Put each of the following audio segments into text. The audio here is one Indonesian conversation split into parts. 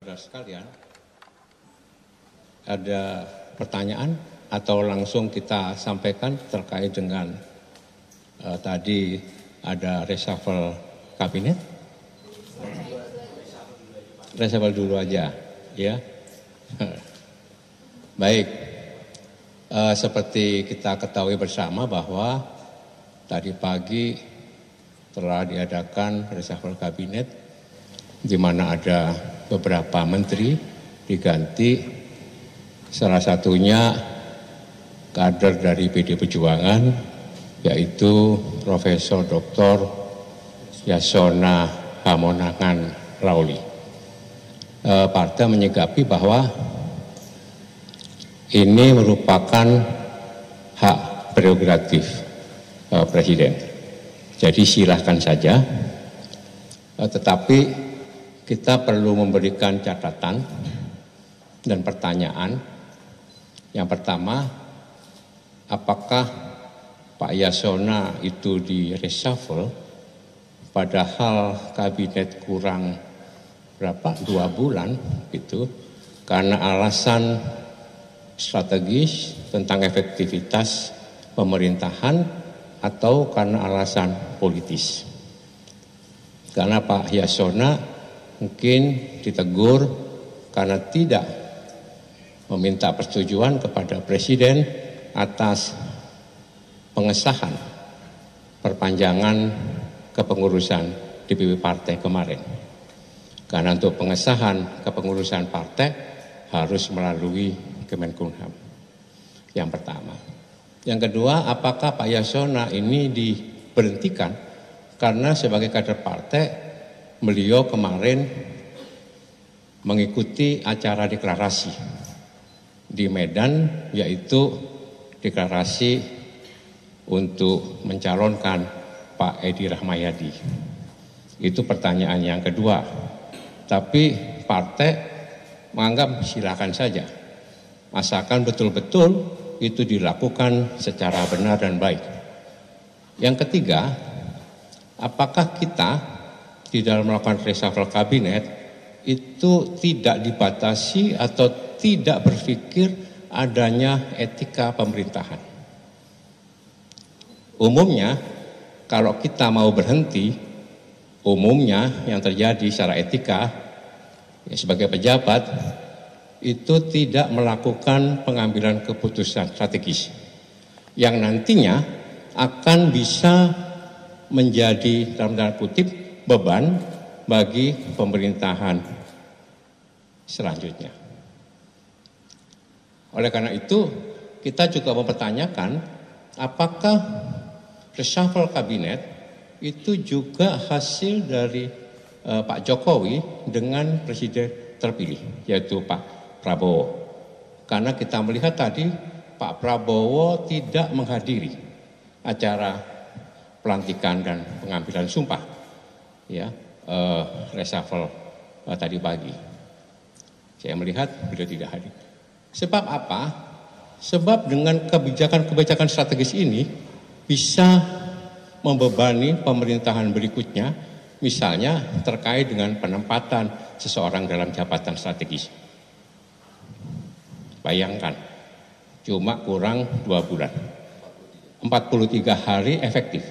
Saudara sekalian, ada pertanyaan atau langsung kita sampaikan terkait dengan tadi ada reshuffle kabinet? Reshuffle dulu aja, ya. Baik, seperti kita ketahui bersama bahwa tadi pagi telah diadakan reshuffle kabinet di mana ada beberapa menteri diganti, salah satunya kader dari PDI Perjuangan yaitu Profesor Dr. Yasonna Hamonangan Laoly. Partai menyikapi bahwa ini merupakan hak prerogatif Presiden. Jadi silahkan saja, tetapi kita perlu memberikan catatan dan pertanyaan. Yang pertama, apakah Pak Yasonna itu di reshuffle padahal kabinet kurang berapa, 2 bulan gitu, karena alasan strategis tentang efektivitas pemerintahan atau karena alasan politis? Karena Pak Yasonna mungkin ditegur karena tidak meminta persetujuan kepada Presiden atas pengesahan perpanjangan kepengurusan DPP Partai kemarin. Karena untuk pengesahan kepengurusan Partai harus melalui Menkumham. Yang pertama. Yang kedua, apakah Pak Yasonna ini diberhentikan karena sebagai kader Partai beliau kemarin mengikuti acara deklarasi di Medan, yaitu deklarasi untuk mencalonkan Pak Edi Rahmayadi. Itu pertanyaan yang kedua. Tapi partai menganggap silakan saja, asalkan betul-betul itu dilakukan secara benar dan baik. Yang ketiga, apakah kita di dalam melakukan reshuffle kabinet itu tidak dibatasi atau tidak berpikir adanya etika pemerintahan? Umumnya kalau kita mau berhenti, umumnya yang terjadi secara etika ya sebagai pejabat itu tidak melakukan pengambilan keputusan strategis yang nantinya akan bisa menjadi dalam tanda kutip beban bagi pemerintahan selanjutnya. Oleh karena itu, kita juga mempertanyakan apakah reshuffle kabinet itu juga hasil dari Pak Jokowi dengan presiden terpilih, yaitu Pak Prabowo. Karena kita melihat tadi Pak Prabowo tidak menghadiri acara pelantikan dan pengambilan sumpah. Ya, reshuffle tadi pagi. Saya melihat beliau tidak hadir. Sebab apa? Sebab dengan kebijakan-kebijakan strategis ini bisa membebani pemerintahan berikutnya, misalnya terkait dengan penempatan seseorang dalam jabatan strategis. Bayangkan, cuma kurang 2 bulan. 43 hari efektif.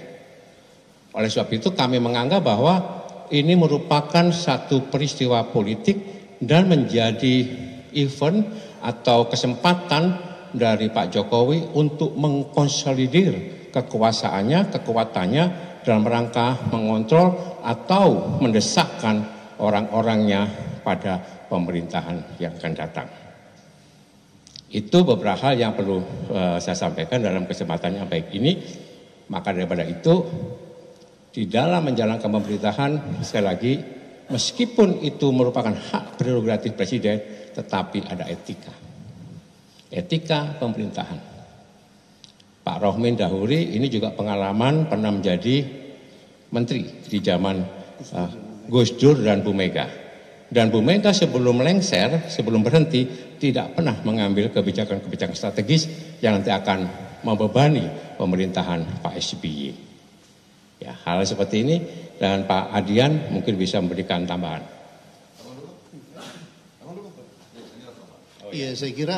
Oleh sebab itu kami menganggap bahwa ini merupakan satu peristiwa politik dan menjadi event atau kesempatan dari Pak Jokowi untuk mengkonsolidir kekuasaannya, kekuatannya dalam rangka mengontrol atau mendesakkan orang-orangnya pada pemerintahan yang akan datang. Itu beberapa hal yang perlu saya sampaikan dalam kesempatan yang baik ini. Maka daripada itu, di dalam menjalankan pemerintahan, sekali lagi, meskipun itu merupakan hak prerogatif Presiden, tetapi ada etika. Etika pemerintahan. Pak Rokhmin Dahuri ini juga pengalaman pernah menjadi menteri di zaman Gus Dur dan Bu Mega. Dan Bu Mega sebelum lengser, sebelum berhenti, tidak pernah mengambil kebijakan-kebijakan strategis yang nanti akan membebani pemerintahan Pak SBY. Ya, hal seperti ini, dan Pak Adian mungkin bisa memberikan tambahan. Iya, saya kira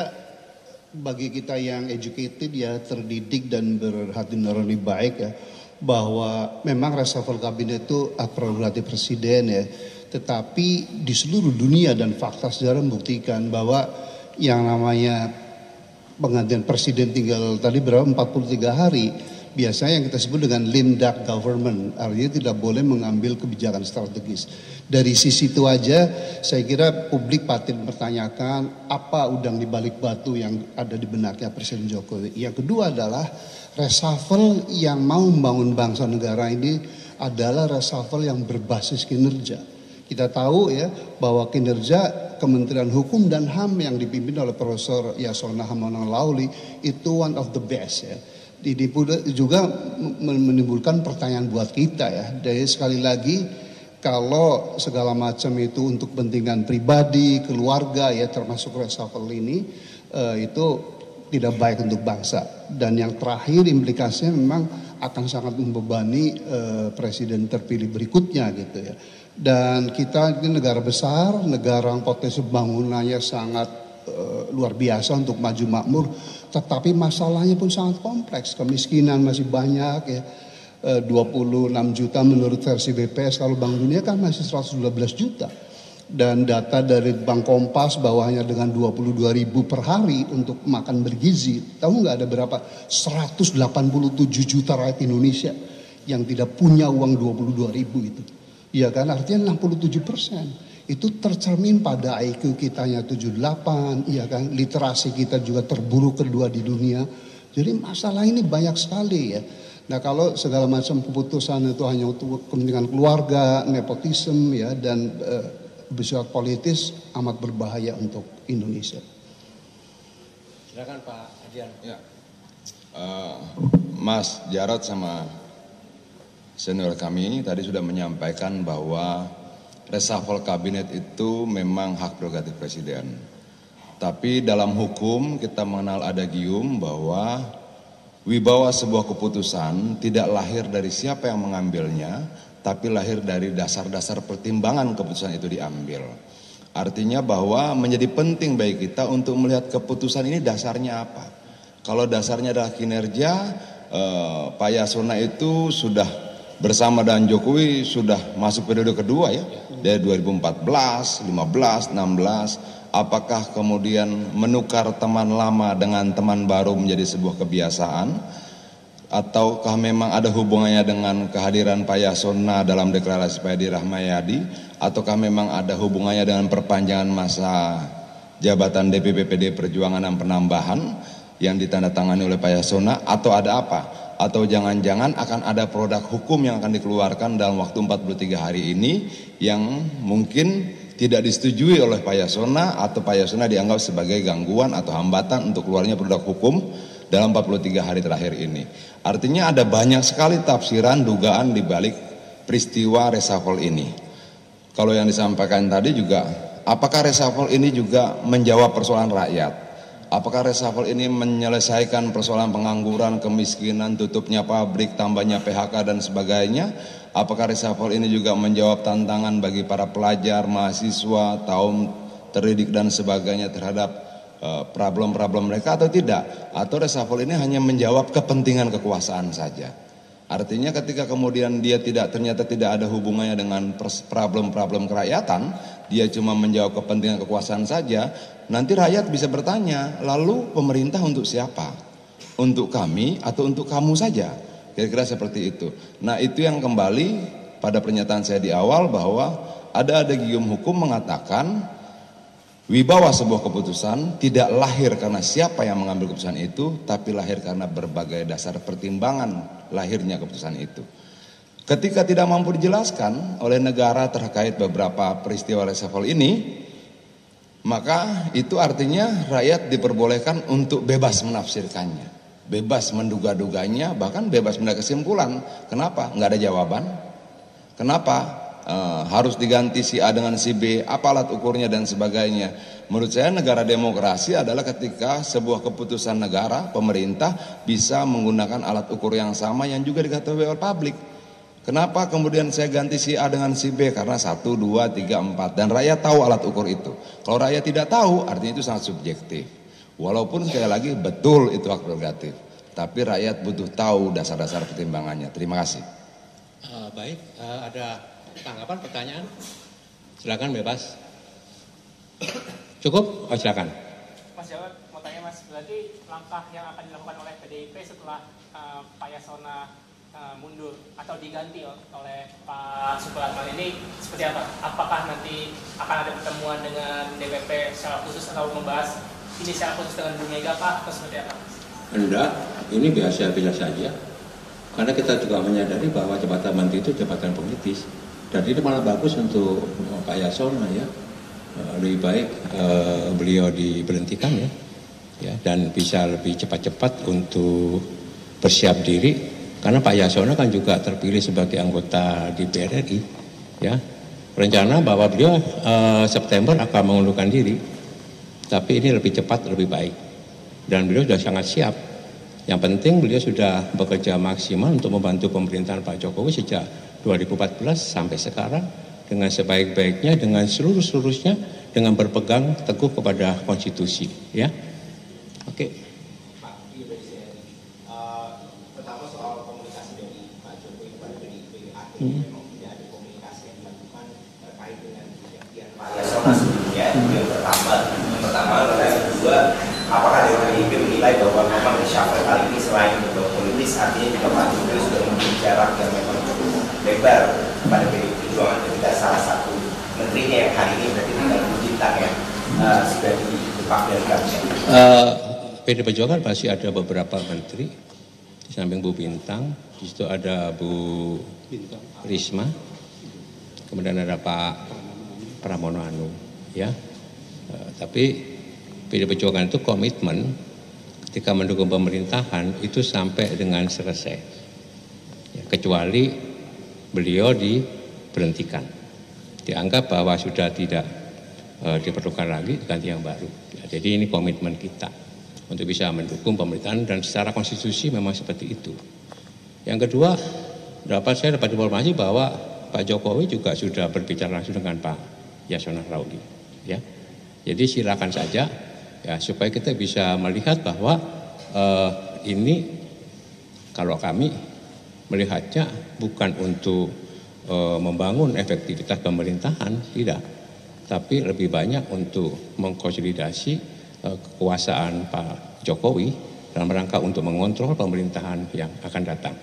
bagi kita yang educated ya, terdidik dan berhati nurani baik ya, bahwa memang reshuffle kabinet itu hak prerogatif presiden ya. Tetapi di seluruh dunia dan fakta sejarah membuktikan bahwa yang namanya penggantian presiden tinggal tadi berapa 43 hari. Biasanya yang kita sebut dengan lame duck government, artinya tidak boleh mengambil kebijakan strategis. Dari sisi itu aja saya kira publik patut mempertanyakan apa udang di balik batu yang ada di benaknya Presiden Jokowi. Yang kedua adalah reshuffle yang mau membangun bangsa negara ini adalah reshuffle yang berbasis kinerja. Kita tahu ya bahwa kinerja Kementerian Hukum dan HAM yang dipimpin oleh Profesor Yasonna Hamonangan Laoly itu one of the best ya. Ini juga menimbulkan pertanyaan buat kita ya. Jadi sekali lagi kalau segala macam itu untuk kepentingan pribadi, keluarga ya, termasuk reshuffle ini itu tidak baik untuk bangsa. Dan yang terakhir implikasinya memang akan sangat membebani presiden terpilih berikutnya gitu ya. Dan kita ini negara besar, negara yang potensi pembangunannya sangat luar biasa untuk maju makmur. Tetapi masalahnya pun sangat kompleks, kemiskinan masih banyak ya. 26 juta menurut versi BPS, kalau Bank Dunia kan masih 112 juta. Dan data dari Bank Kompas bawahnya dengan 22.000 per hari untuk makan bergizi. Tahu nggak ada berapa? 187 juta rakyat Indonesia yang tidak punya uang 22.000 itu. Ya kan, artinya 67%. Itu tercermin pada IQ kitanya 78, ya kan, literasi kita juga terburuk kedua di dunia. Jadi masalah ini banyak sekali ya. Nah kalau segala macam keputusan itu hanya untuk kepentingan keluarga, nepotisme ya, dan bersifat politis, amat berbahaya untuk Indonesia. Silakan Pak Adian. Ya. Mas Jarod sama senior kami tadi sudah menyampaikan bahwa reshuffle kabinet itu memang hak prerogatif presiden. Tapi dalam hukum kita mengenal adagium bahwa wibawa sebuah keputusan tidak lahir dari siapa yang mengambilnya, tapi lahir dari dasar-dasar pertimbangan keputusan itu diambil. Artinya bahwa menjadi penting bagi kita untuk melihat keputusan ini dasarnya apa. Kalau dasarnya adalah kinerja, Pak Yasonna itu sudah bersama dengan Jokowi sudah masuk periode kedua ya, dari 2014, 15, 16, apakah kemudian menukar teman lama dengan teman baru menjadi sebuah kebiasaan, ataukah memang ada hubungannya dengan kehadiran Pak Yasonna dalam deklarasi Pak Edi Rahmayadi, ataukah memang ada hubungannya dengan perpanjangan masa jabatan DPP PD Perjuangan dan penambahan yang ditandatangani oleh Pak Yasonna, atau ada apa? Atau jangan-jangan akan ada produk hukum yang akan dikeluarkan dalam waktu 43 hari ini yang mungkin tidak disetujui oleh Pak Yasonna, atau Pak Yasonna dianggap sebagai gangguan atau hambatan untuk keluarnya produk hukum dalam 43 hari terakhir ini. Artinya ada banyak sekali tafsiran dugaan dibalik peristiwa reshuffle ini. Kalau yang disampaikan tadi juga, apakah reshuffle ini juga menjawab persoalan rakyat? Apakah reshuffle ini menyelesaikan persoalan pengangguran, kemiskinan, tutupnya pabrik, tambahnya PHK dan sebagainya? Apakah reshuffle ini juga menjawab tantangan bagi para pelajar, mahasiswa, kaum terdidik dan sebagainya terhadap problem-problem mereka atau tidak? Atau reshuffle ini hanya menjawab kepentingan kekuasaan saja? Artinya ketika kemudian dia ternyata tidak ada hubungannya dengan problem-problem kerakyatan, dia cuma menjawab kepentingan kekuasaan saja, nanti rakyat bisa bertanya, lalu pemerintah untuk siapa? Untuk kami atau untuk kamu saja? Kira-kira seperti itu. Nah itu yang kembali pada pernyataan saya di awal bahwa ada adagium hukum mengatakan wibawa sebuah keputusan tidak lahir karena siapa yang mengambil keputusan itu, tapi lahir karena berbagai dasar pertimbangan lahirnya keputusan itu. Ketika tidak mampu dijelaskan oleh negara terkait beberapa peristiwa reshuffle ini, maka itu artinya rakyat diperbolehkan untuk bebas menafsirkannya, bebas menduga-duganya, bahkan bebas mendapat kesimpulan. Kenapa? Nggak ada jawaban. Kenapa harus diganti si A dengan si B, apa alat ukurnya dan sebagainya. Menurut saya negara demokrasi adalah ketika sebuah keputusan negara, pemerintah bisa menggunakan alat ukur yang sama yang juga diketahui oleh publik. Kenapa kemudian saya ganti si A dengan si B? Karena 1, 2, 3, 4. Dan rakyat tahu alat ukur itu. Kalau rakyat tidak tahu, artinya itu sangat subjektif. Walaupun sekali lagi betul itu hak prerogatif. Tapi rakyat butuh tahu dasar-dasar pertimbangannya. Terima kasih. Baik, ada tanggapan, pertanyaan? Silakan bebas. Cukup? Oh, silakan. Mas Jawa, mau tanya Mas, berarti langkah yang akan dilakukan oleh PDIP setelah Pak Yasonna mundur atau diganti oleh Pak Supratman ini seperti apa? Apakah nanti akan ada pertemuan dengan DPP secara khusus atau membahas ini secara khusus dengan Bu Mega, Pak, atau seperti apa? Enggak, ini biasa-biasa saja. Karena kita juga menyadari bahwa jabatan menteri itu jabatan politis. Dan ini malah bagus untuk Pak Yasonna ya. Lebih baik beliau diberhentikan ya. Dan bisa lebih cepat-cepat untuk bersiap diri. Karena Pak Yasonna kan juga terpilih sebagai anggota DPR RI, ya. Rencana bahwa beliau September akan mengundurkan diri, tapi ini lebih cepat, lebih baik. Dan beliau sudah sangat siap. Yang penting beliau sudah bekerja maksimal untuk membantu pemerintahan Pak Jokowi sejak 2014 sampai sekarang dengan sebaik-baiknya, dengan seluruh-seluruhnya, dengan berpegang teguh kepada konstitusi, ya. Oke. Memang tidak ada komunikasi yang dilakukan terkait dengan kejadian Pak Yasonna sebelumnya, yang pertama. Yang kedua, apakah dari PDIP menilai bahwa memang reshuffle kali ini selain berbau politis, artinya juga Pak Jokowi sudah memiliki jarak yang memang cukup lebar kepada PDIP Perjuangan, ketika salah satu menterinya yang hari ini berarti tinggal Bintang yang sudah dilepas dari kabinet. PDIP Perjuangan pasti ada beberapa menteri, di samping Bu Bintang, di situ ada Bu Risma, kemudian ada Pak Pramono Anung, ya. Tapi PDI Perjuangan itu komitmen ketika mendukung pemerintahan itu sampai dengan selesai, ya, kecuali beliau diberhentikan, dianggap bahwa sudah tidak diperlukan lagi ganti yang baru. Ya, jadi ini komitmen kita untuk bisa mendukung pemerintahan dan secara konstitusi memang seperti itu. Yang kedua, saya dapat informasi bahwa Pak Jokowi juga sudah berbicara langsung dengan Pak Yasonna Laoly, ya. Jadi silakan saja, ya, supaya kita bisa melihat bahwa ini kalau kami melihatnya bukan untuk membangun efektivitas pemerintahan, tidak, tapi lebih banyak untuk mengkonsolidasi kekuasaan Pak Jokowi dalam rangka untuk mengontrol pemerintahan yang akan datang.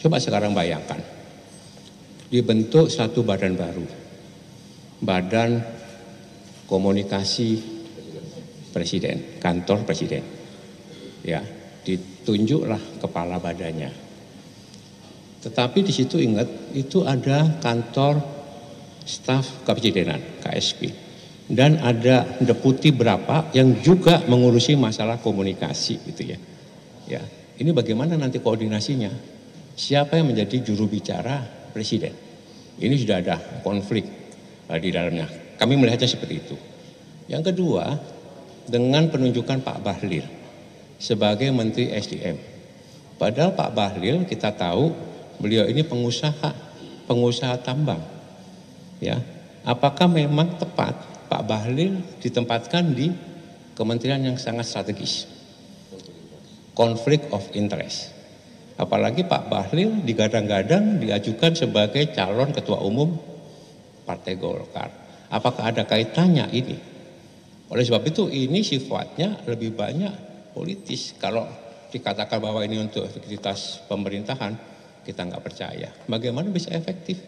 Coba sekarang bayangkan, dibentuk satu badan baru, badan komunikasi presiden, kantor presiden, ya, ditunjuklah kepala badannya. Tetapi di situ ingat, itu ada kantor staf kepresidenan, KSP, dan ada deputi berapa yang juga mengurusi masalah komunikasi, gitu ya. Ya, ini bagaimana nanti koordinasinya? Siapa yang menjadi juru bicara presiden? Ini sudah ada konflik di dalamnya. Kami melihatnya seperti itu. Yang kedua, dengan penunjukan Pak Bahlil sebagai Menteri SDM. Padahal Pak Bahlil kita tahu beliau ini pengusaha tambang. Ya, apakah memang tepat Pak Bahlil ditempatkan di kementerian yang sangat strategis? Conflict of interest. Apalagi Pak Bahlil digadang-gadang diajukan sebagai calon ketua umum Partai Golkar. Apakah ada kaitannya ini? Oleh sebab itu ini sifatnya lebih banyak politis. Kalau dikatakan bahwa ini untuk efektivitas pemerintahan, kita nggak percaya. Bagaimana bisa efektif?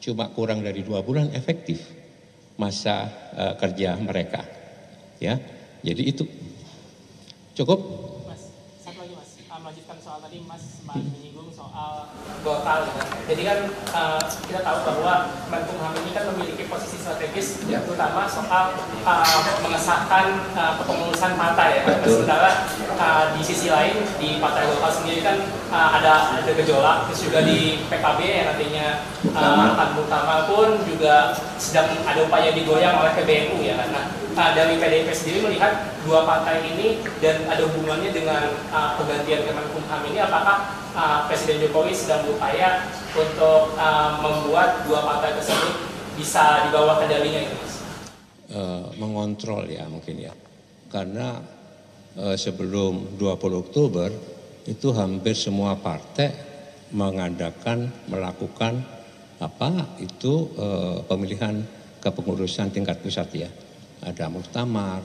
Cuma kurang dari 2 bulan efektif masa kerja mereka. Ya, jadi itu cukup. Melanjutkan soal tadi Mas sempat menyinggung soal Golkar, jadi kan kita tahu bahwa Menkumham ini kan memiliki posisi strategis, ya, terutama soal mengesahkan kepengurusan partai, ya. Sementara di sisi lain di Partai Golkar sendiri kan ada gejolak, terus juga di PKB yang artinya mantan Bintang pun juga sedang ada upaya digoyang oleh PBNU, ya. Nah, dari PDIP sendiri melihat 2 partai ini dan ada hubungannya dengan pergantian Menkumham ini, apakah Presiden Jokowi sedang berupaya untuk membuat dua partai tersebut bisa di bawah kendalinya itu, Mas? Mengontrol ya mungkin ya, karena sebelum 20 Oktober itu hampir semua partai melakukan apa itu pemilihan kepengurusan tingkat pusat ya, ada muktamar,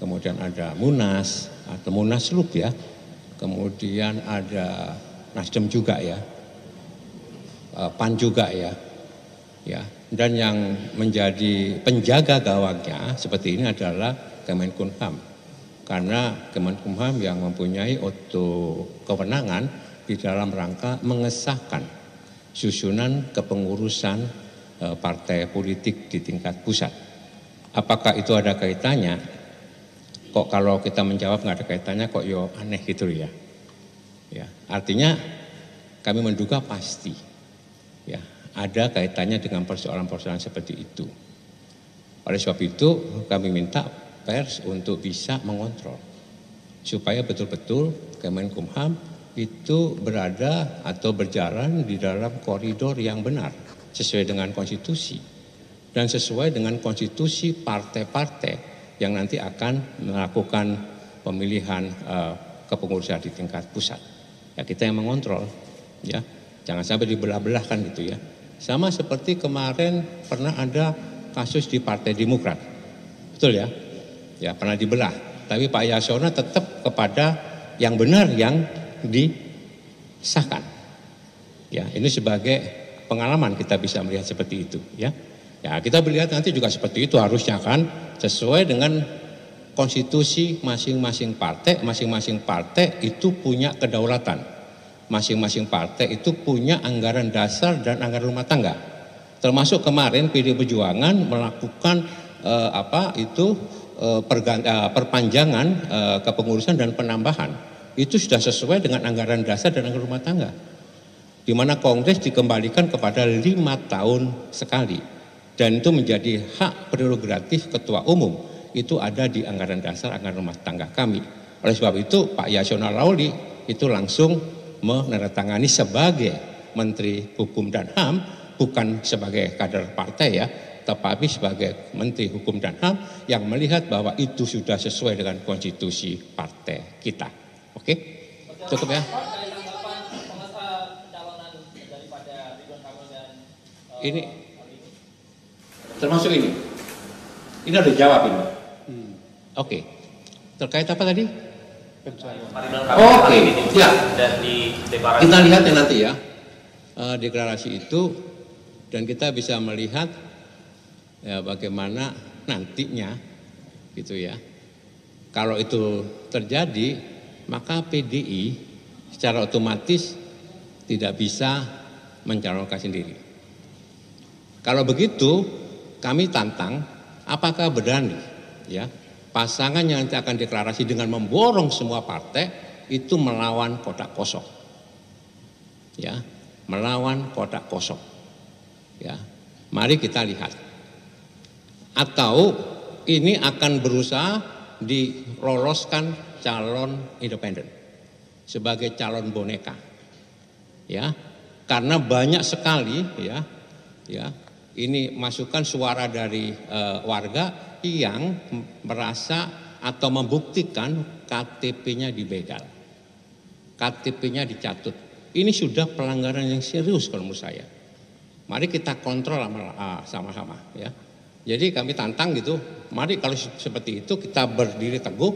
kemudian ada munas atau munaslup ya, kemudian ada Nasdem juga ya, PAN juga ya, dan yang menjadi penjaga gawangnya seperti ini adalah Kemenkumham, karena Kemenkumham yang mempunyai kewenangan di dalam rangka mengesahkan susunan kepengurusan partai politik di tingkat pusat. Apakah itu ada kaitannya? Kok kalau kita menjawab nggak ada kaitannya, kok yo aneh gitu ya. Ya, artinya kami menduga pasti ya ada kaitannya dengan persoalan-persoalan seperti itu. Oleh sebab itu kami minta pers untuk bisa mengontrol supaya betul-betul Kemenkumham itu berada atau berjalan di dalam koridor yang benar sesuai dengan konstitusi dan sesuai dengan konstitusi partai-partai yang nanti akan melakukan pemilihan kepengurusan di tingkat pusat. Ya, kita yang mengontrol ya. Jangan sampai dibelah-belahkan gitu ya. Sama seperti kemarin pernah ada kasus di Partai Demokrat. Betul ya? Ya, pernah dibelah. Tapi Pak Yasonna tetap kepada yang benar yang disahkan. Ya, ini sebagai pengalaman kita bisa melihat seperti itu ya. Ya, kita melihat nanti juga seperti itu harusnya kan, sesuai dengan konstitusi masing-masing partai. Masing-masing partai itu punya kedaulatan. Masing-masing partai itu punya anggaran dasar dan anggaran rumah tangga. Termasuk kemarin PDI Perjuangan melakukan perpanjangan kepengurusan dan penambahan. Itu sudah sesuai dengan anggaran dasar dan anggaran rumah tangga. Di mana Kongres dikembalikan kepada 5 tahun sekali. Dan itu menjadi hak prerogatif ketua umum. Itu ada di anggaran dasar, anggaran rumah tangga kami. Oleh sebab itu Pak Yasonna Laoly itu langsung menandatangani sebagai Menteri Hukum dan HAM, bukan sebagai kader partai ya, tetapi sebagai Menteri Hukum dan HAM yang melihat bahwa itu sudah sesuai dengan konstitusi partai kita. Oke? Cukup ya. Ini termasuk ini. Ini udah jawab ini. Oke. Terkait apa tadi? Oke, ya. Kita lihat ya nanti ya deklarasi itu, dan kita bisa melihat ya bagaimana nantinya gitu ya. Kalau itu terjadi, maka PDI secara otomatis tidak bisa mencalonkan sendiri. Kalau begitu, kami tantang apakah berani ya pasangan yang nanti akan deklarasi dengan memborong semua partai itu melawan kotak kosong, ya, melawan kotak kosong, ya. Mari kita lihat. Atau ini akan berusaha diloloskan calon independen sebagai calon boneka, ya, karena banyak sekali, ya, ini masukan suara dari warga yang merasa atau membuktikan KTP-nya dibegal, KTP-nya dicatut. Ini sudah pelanggaran yang serius kalau menurut saya. Mari kita kontrol sama-sama ya. Jadi kami tantang gitu, mari kalau seperti itu kita berdiri teguh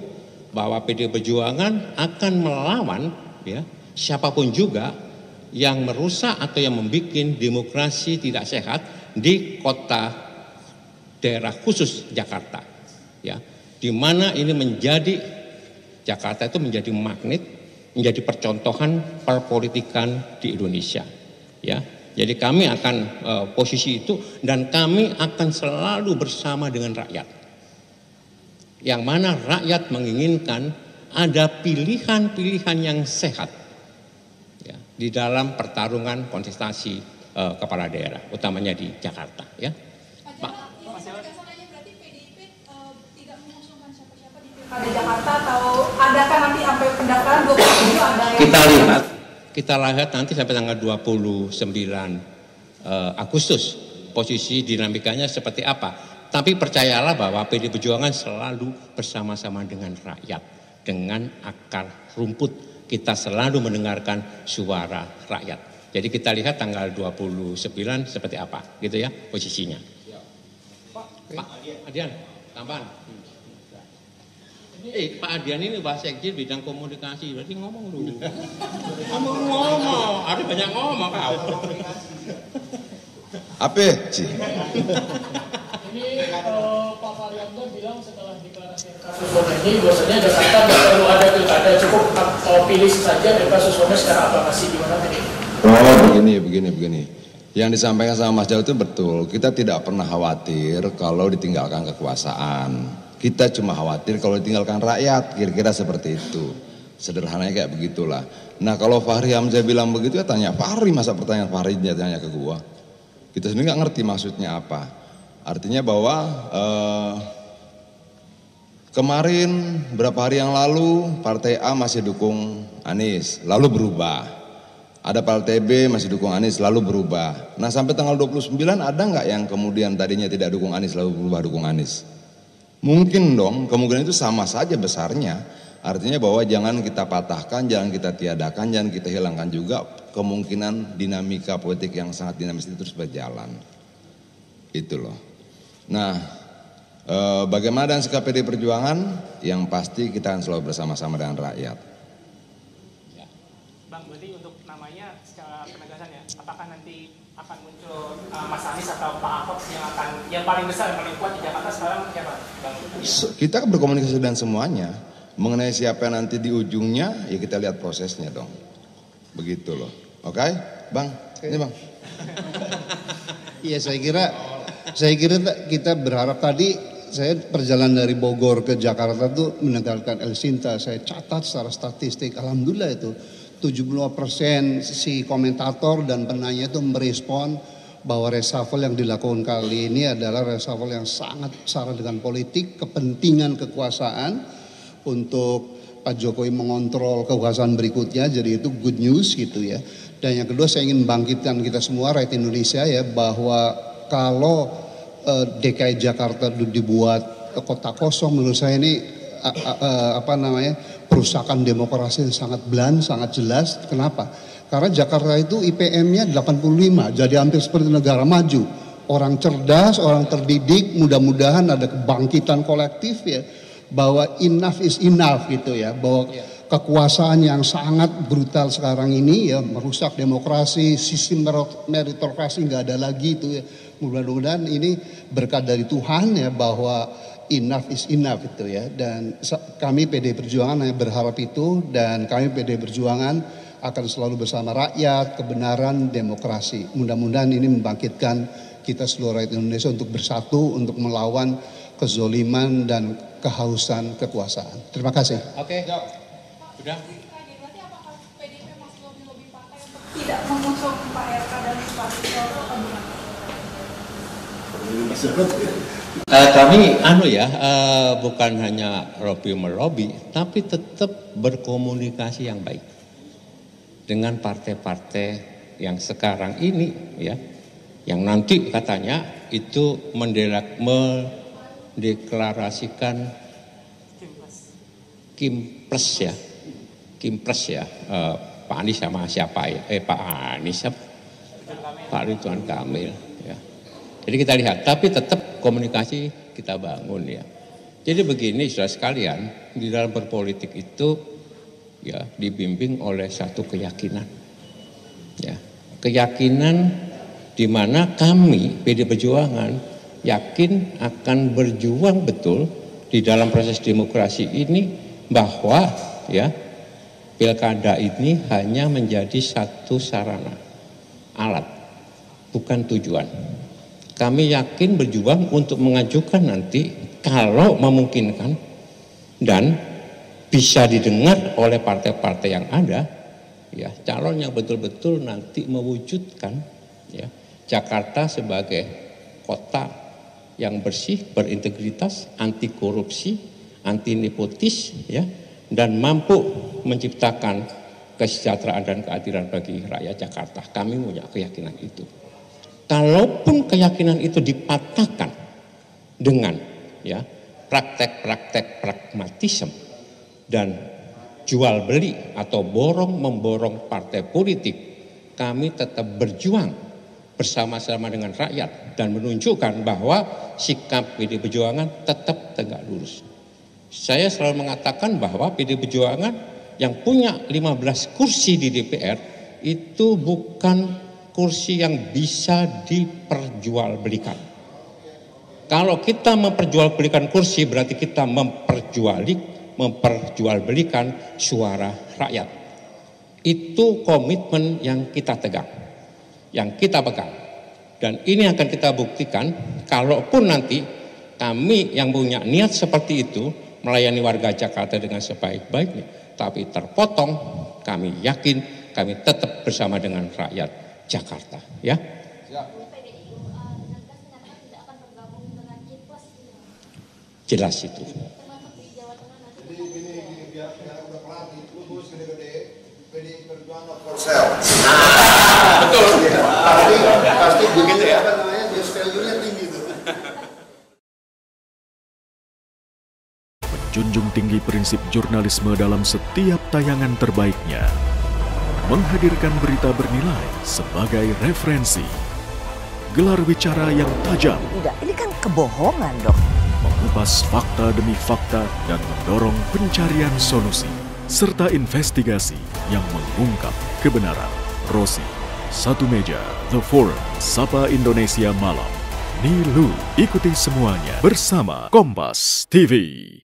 bahwa PDI Perjuangan akan melawan ya siapapun juga yang merusak atau yang membuat demokrasi tidak sehat di kota daerah khusus Jakarta, ya, di mana ini menjadi Jakarta itu menjadi magnet, menjadi percontohan perpolitikan di Indonesia, ya. Jadi kami akan posisi itu, dan kami akan selalu bersama dengan rakyat, yang mana rakyat menginginkan ada pilihan-pilihan yang sehat, ya, di dalam pertarungan kontestasi kepala daerah, utamanya di Jakarta, ya. Pak. Berarti PDIP tidak mengusungkan siapa-siapa di Pilkada Jakarta atau adakah nanti sampai pendaftaran 27 ada yang... Kita lihat nanti sampai tanggal 29 Agustus posisi dinamikanya seperti apa. Tapi percayalah bahwa PDI Perjuangan selalu bersama-sama dengan rakyat, dengan akar rumput. Kita selalu mendengarkan suara rakyat. Jadi kita lihat tanggal 29 seperti apa, gitu ya posisinya. Pak Adian, tambahan. Pak Adian ini Pak Sekjen bidang komunikasi, berarti ngomong dulu. Ngomong, ada banyak ngomong kau. Apa sih? Pak Fahri Hamzah bilang setelah deklarasi Suswono ini biasanya Jakarta baru ada pilkada, cukup pilih saja Pak Suswono secara aklamasi, gimana tadi? Oh begini. Yang disampaikan sama Mas Jawa itu betul. Kita tidak pernah khawatir kalau ditinggalkan kekuasaan. Kita cuma khawatir kalau ditinggalkan rakyat, kira-kira seperti itu. Sederhananya kayak begitulah. Nah kalau Fahri Hamzah bilang begitu ya tanya Fahri, masa pertanyaan Fahri tanya ke gua? Kita sendiri nggak ngerti maksudnya apa. Artinya bahwa kemarin berapa hari yang lalu partai A masih dukung Anies, lalu berubah. Ada partai B masih dukung Anies, lalu berubah. Nah sampai tanggal 29 ada nggak yang kemudian tadinya tidak dukung Anies, lalu berubah dukung Anies? Mungkin dong, kemungkinan itu sama saja besarnya. Artinya bahwa jangan kita patahkan, jangan kita tiadakan, jangan kita hilangkan juga kemungkinan dinamika politik yang sangat dinamis itu terus berjalan. Itu loh. Nah, bagaimana dengan sikap PDI Perjuangan? Yang pasti kita akan selalu bersama-sama dengan rakyat. Bang, berarti untuk namanya secara penegasan ya, apakah nanti akan muncul Mas Anies atau Pak Ahok yang akan yang paling besar, yang paling kuat di Jakarta sekarang siapa, Bang? Kita berkomunikasi dengan semuanya. Mengenai siapa nanti di ujungnya, ya kita lihat prosesnya dong. Begitu loh. Oke, Bang. Ini Bang. Iya, saya kira kita berharap tadi saya perjalanan dari Bogor ke Jakarta itu mendengarkan El Sinta, saya catat secara statistik, alhamdulillah itu 75% si komentator dan penanya itu merespon bahwa reshuffle yang dilakukan kali ini adalah reshuffle yang sangat syarat dengan politik, kepentingan kekuasaan untuk Pak Jokowi mengontrol kekuasaan berikutnya, jadi itu good news gitu ya. Dan yang kedua saya ingin bangkitkan kita semua rakyat Indonesia ya, bahwa kalau DKI Jakarta dibuat kota kosong, menurut saya ini perusakan demokrasi sangat blan, sangat jelas. Kenapa? Karena Jakarta itu IPM-nya 85, jadi hampir seperti negara maju. Orang cerdas, orang terdidik, mudah-mudahan ada kebangkitan kolektif ya, bahwa enough is enough gitu ya, bahwa kekuasaan yang sangat brutal sekarang ini ya merusak demokrasi, sistem meritokrasi nggak ada lagi itu ya. Mudah-mudahan ini berkat dari Tuhan ya, bahwa enough is enough itu ya. Dan kami PDI Perjuangan hanya berharap itu, dan kami PDI Perjuangan akan selalu bersama rakyat, kebenaran, demokrasi. Mudah-mudahan ini membangkitkan kita seluruh rakyat Indonesia untuk bersatu, untuk melawan kezoliman dan kehausan kekuasaan. Terima kasih. Oke, sudah. Tidak mengusung Pak RK dan Pak kami bukan hanya melobi, tapi tetap berkomunikasi yang baik dengan partai-partai yang sekarang ini ya, yang nanti katanya itu mendeklarasikan Kimpres ya, Pak Anies sama siapa ya? Pak Ridwan Kamil. Jadi kita lihat, tapi tetap komunikasi kita bangun ya. Jadi begini saudara sekalian, di dalam berpolitik itu ya dibimbing oleh satu keyakinan. Ya, keyakinan di mana kami PDI Perjuangan yakin akan berjuang betul di dalam proses demokrasi ini, bahwa ya pilkada ini hanya menjadi satu sarana, alat, bukan tujuan. Kami yakin berjuang untuk mengajukan nanti kalau memungkinkan dan bisa didengar oleh partai-partai yang ada ya, calon yang betul-betul nanti mewujudkan ya Jakarta sebagai kota yang bersih, berintegritas, anti korupsi, anti nepotis ya, dan mampu menciptakan kesejahteraan dan keadilan bagi rakyat Jakarta. Kami punya keyakinan itu. Kalaupun keyakinan itu dipatahkan dengan ya praktek-praktek pragmatisme dan jual beli atau borong memborong partai politik, kami tetap berjuang bersama-sama dengan rakyat dan menunjukkan bahwa sikap PDI Perjuangan tetap tegak lurus. Saya selalu mengatakan bahwa PDI Perjuangan yang punya 15 kursi di DPR itu bukan kursi yang bisa diperjualbelikan. Kalau kita memperjualbelikan kursi berarti kita memperjualbelikan suara rakyat. Itu komitmen yang kita tegak, yang kita pegang, dan ini akan kita buktikan. Kalaupun nanti kami yang punya niat seperti itu melayani warga Jakarta dengan sebaik-baiknya, tapi terpotong, kami yakin kami tetap bersama dengan rakyat Jakarta. Ya. Jelas itu. Betul. Pasti begitu ya. Menjunjung tinggi prinsip jurnalisme dalam setiap tayangan terbaiknya, menghadirkan berita bernilai sebagai referensi, gelar bicara yang tajam. Tidak, ini kan kebohongan dok. Mengupas fakta demi fakta dan mendorong pencarian solusi serta investigasi yang mengungkap kebenaran. Rosi, Satu Meja, The Forum, Sapa Indonesia Malam, Nilu, ikuti semuanya bersama Kompas TV.